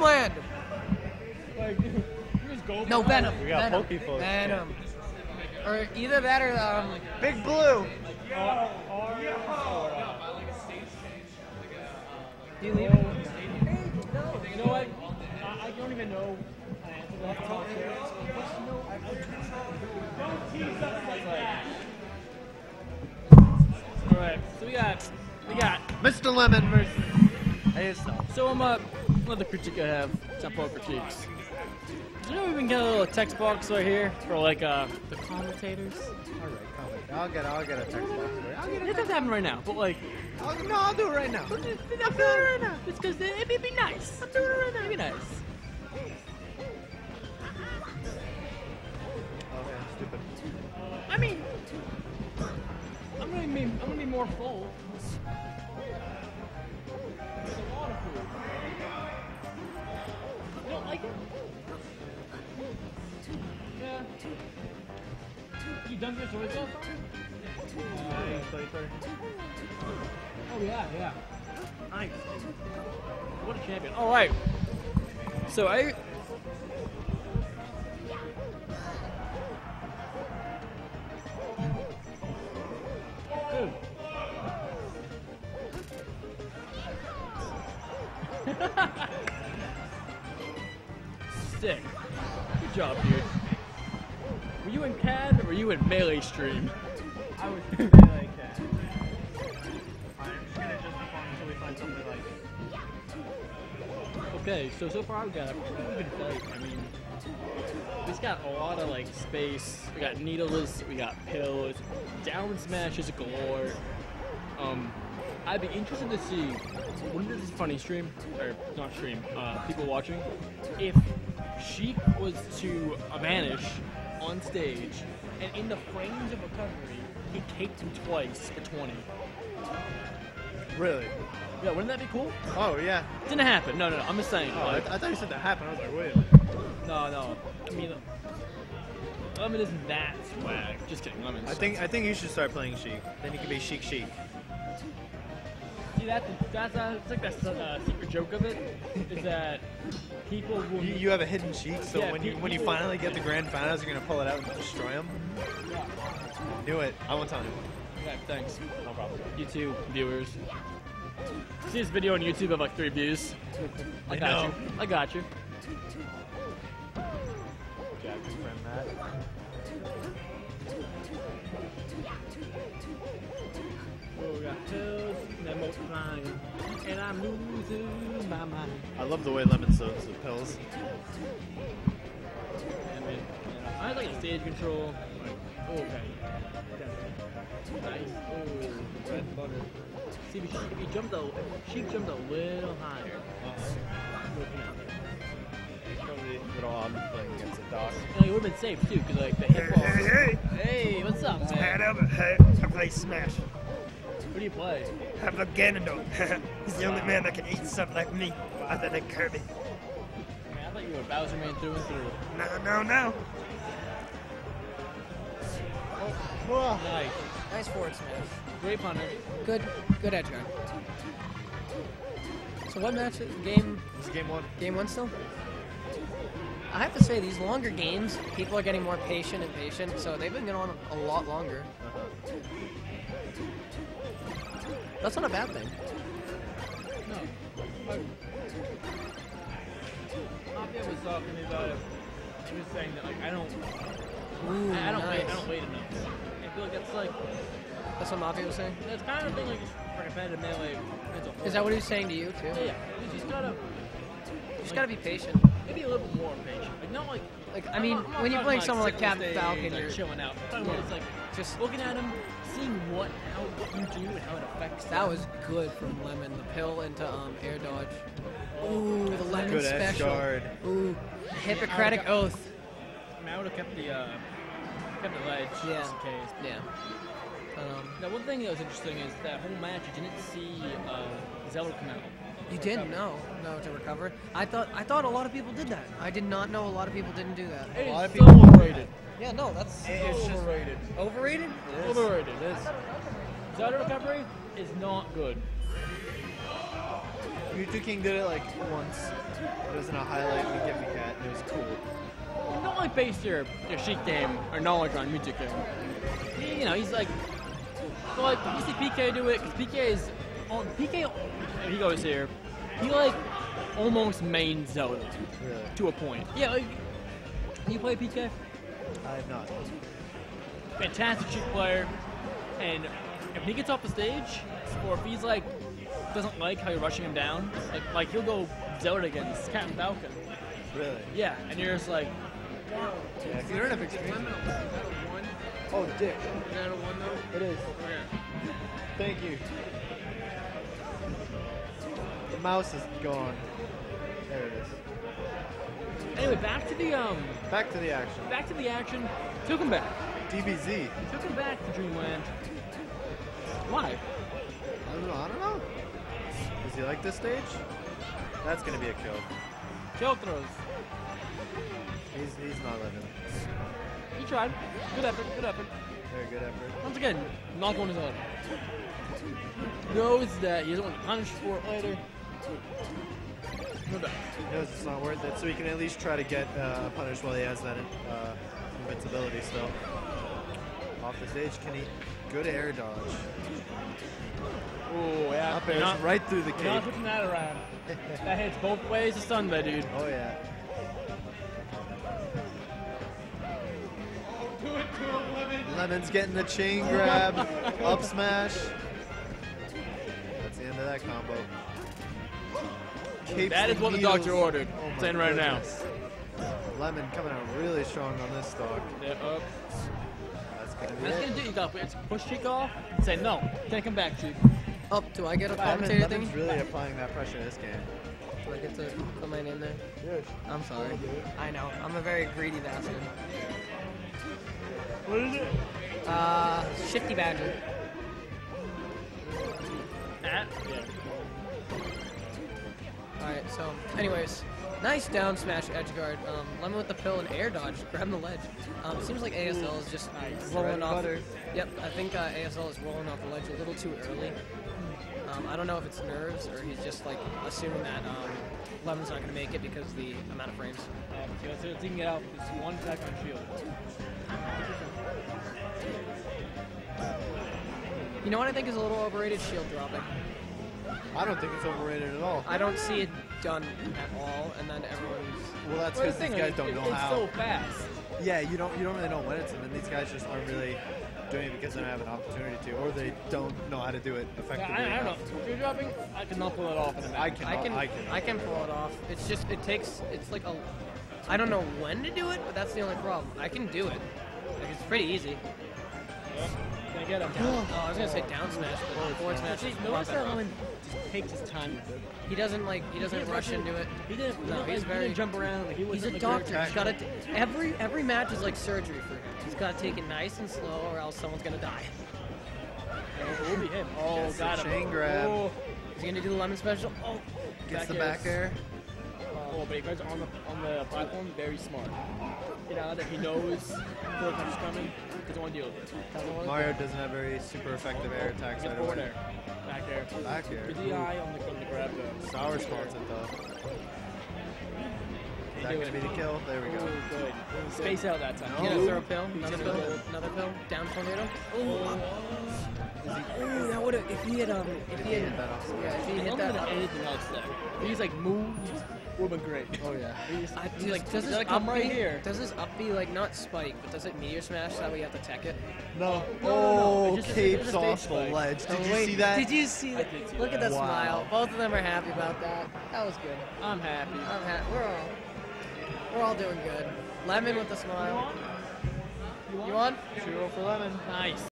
Dreamland! Like, no, Venom. We got Pokeballs. Venom. Or either that or Big Blue. Do you leave it? No. You know what? I don't even know. Don't tease us like that. All right. So we got Mr. Lemon versus ASL. So I'm up. Another critique I have. Top four critiques. You know, we can get a little text box right here for like the commentators. All right, I'll get a text box. It doesn't happen right now, but like. I'll do it right now. I'll do it right now. It's because it'd be nice. I'll do it right now. It'd be nice. I mean, I'm gonna be more full. There's a lot of food. You don't like it? Yeah. You done with your job? Oh yeah. Nice. What a champion! All right. So I. Sick. Good job, dude. Were you in CAD or were you in melee stream? I was in melee CAD. I'm just gonna just perform until we find something like it. Okay, so far I've got a pretty good fight. I mean, we just got a lot of like space. We got needles, we got pills, down smashes galore. I'd be interested to see when this is funny stream or not stream, people watching. If Sheik was to vanish on stage and in the frames of recovery, he taped him twice for 20. Really? Yeah, wouldn't that be cool? Oh yeah. Didn't happen. No. I'm just saying. Oh, like, I thought you said that happened. I was like, wait. No. I mean, Lemon isn't that swag. Just kidding. Lemon's I think you should start playing Sheik. Then you can be Sheik. See, that's like that secret joke of it, is that people will... You have a hidden Sheik, so yeah, when you finally get the grand finals, you're going to pull it out and destroy them? Yeah. Do it. I want time. Okay, thanks. No problem. YouTube viewers. See this video on YouTube of like 3 views? I got you. Jack's friend, Matt. Oh, we got pills, Lemon's flying, and I'm losing my mind. I love the way Lemon serves the pills. I mean, I like stage control. Oh, okay. Nice. Oh, red butter. See, if she jumped a little higher. It would have been safe too, because like the hit ball. Hey, what's up, man? Hey, I play Smash. Who do you play? I play Ganondorf. He's the only man that can eat stuff like me, other than Kirby. Man, I thought you were Bowser man through and through. No. Oh. Nice forward smash. Great punter. Good edge guard. So what match? Game. It's game 1. Game 1 still. I have to say, these longer games, people are getting more patient, so they've been going on a lot longer. That's not a bad thing. No. Javier was talking about it. He was saying that, like, I don't wait enough. I feel like that's like... That's what Mafia was saying? That's kind of a thing like for competitive melee. Is that what he was saying to you, too? Yeah. You just gotta... You just gotta be patient. Maybe a little bit more patient. Like, not like... Like, I mean, when you're playing someone like Captain Falcon, you're chilling out. It's like, just looking at him, seeing how you do and how it affects them. That was good from Lemon. The pill into air dodge. Ooh, the Lemon good special. Guard. Ooh, Hippocratic Oath. I mean, I would have kept the ledge just in case. Yeah. Now, one thing that was interesting is that whole match, you didn't see Zelda come out. You didn't know, to recover. I thought a lot of people did that. I did not know a lot of people didn't do that. A lot of people overrated. Yeah, no, that's overrated. Overrated? Overrated. Zelda recovery is not good. Mewtwo King did it like once. It was in a highlight and Gift Me Cat, and it was cool. Don't like base your Sheik game or knowledge on Mewtwo King. You know, he's like, so like you see PK do it because PK is on PK. He goes here. He like almost main Zelda to a point. Yeah. Like, you play PK? I have not. Fantastic Sheik player, and if he gets off the stage, or if he's like doesn't like how you're rushing him down, like he'll go Zelda against Captain Falcon. Really? Yeah, and you're just like, yeah, you're in a big screen. Oh, dick. Is that a one though? It is. Oh, yeah. Thank you. The mouse is gone. There it is. Anyway, back to the action. Back to the action. Took him back. DBZ. Took him back to Dreamland. Why? I don't know. I don't know. Does he like this stage? That's gonna be a kill. Kill throws. He's not letting him. He tried. Good effort. Good effort. Very good effort. Once again, not going to the left. Knows that he doesn't want to punish for it later. No doubt. He knows it's not worth it, so he can at least try to get punished while he has that invincibility still. Off the stage, can he? Good air dodge. Oh yeah, up air right through the cage. Not putting that around. That hits both ways to Sunday, dude. Oh yeah. Do it to him, Lemon. Lemon's getting the chain grab, up smash. That's the end of that combo. Capes that is what the doctor ordered. Oh, it's in right now. Lemon coming out really strong on this stock. They're up. That's gonna do you got to push Sheik off and say no, take him back, Sheik. Up, do I get a commentator thing? Lemon's really applying that pressure in this game. Do I get to put my name there? Yes. I'm sorry. I know. I'm a very greedy bastard. What is it? Shifty Badger. Yeah. Alright, so, anyways. Nice down smash edge guard. Lemon with the pill and air dodge. Grab the ledge. Seems like ASL is just rolling off. Yep, I think ASL is rolling off the ledge a little too early. I don't know if it's nerves or he's just like assuming that Lemon's not going to make it because of the amount of frames. So if he can get out, it's one attack on shield. You know what I think is a little overrated? Shield dropping. I don't think it's overrated at all. I don't see it done at all, and then everyone's. Well, that's because these guys don't know how. It's so fast. Yeah, you don't really know when it's, and then these guys just aren't really doing it because they don't have an opportunity to, or they don't know how to do it effectively. Yeah, I don't know. You're dropping. I cannot pull it off in the back. I can pull it off. It's just it's like a. I don't know when to do it, but that's the only problem. I can do it. Like, it's pretty easy. Yep. Can I get him? Down. Oh, I was gonna say down smash, but forward smash. Notice that Lemon just takes his time. He doesn't rush into it. He didn't. No, he's very jump around. Like he's a doctor. He's gotta every match is like surgery for him. He's gotta take it nice and slow, or else someone's gonna die. It will be him. Oh, got him. Chain grab. Oh. He's gonna do the Lemon special. Oh, gets the back air. Oh, but he goes on the platform. Very smart. You know that he knows forward punch is coming. Doesn't want to deal with it. Mario doesn't have very super effective air attacks. Get forward air. Back air. Back air. With the eye on the grab though. Sour spawns it though. Is that going to be the kill? There we go. Good. Space out that time. No. Throw a pill. Another pill. Down tornado. Ooh, that would have, if he had hit that off. Yeah, if he hit that off. Anything else there. He's like moved. Would have been great. Oh yeah. Does this up be like not spike, but does it meteor smash so that we have to tech it? No. Oh, no. Capes off the ledge. Did you see that? Look at that smile. Both of them are happy about that. That was good. I'm happy. I'm happy. We're all doing good. Lemon with a smile. You want? 2-0 for Lemon. Nice.